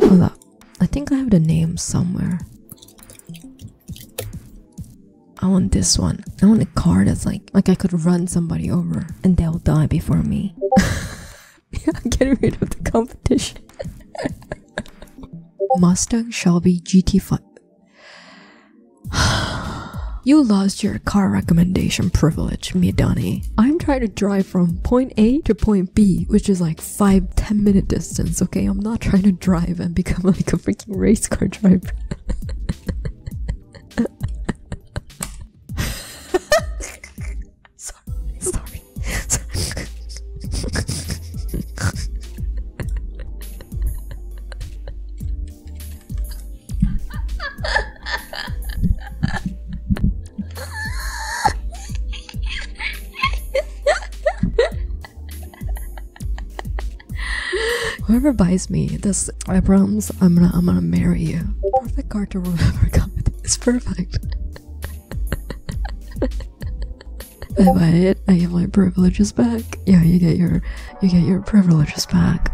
Hold up, I think I have the name somewhere. I want this one. I want a car that's like I could run somebody over and they'll die before me. Yeah, I'm getting rid of the competition. Mustang Shelby GT5. You lost your car recommendation privilege, me Donnie. I'm trying to drive from point A to point B, which is like 5-10 minute distance, okay? I'm not trying to drive and become like a freaking race car driver. Whoever buys me this, I promise I'm gonna marry you. Perfect car to remember, God. It's perfect. I buy it, I get my privileges back. Yeah, you get your privileges back.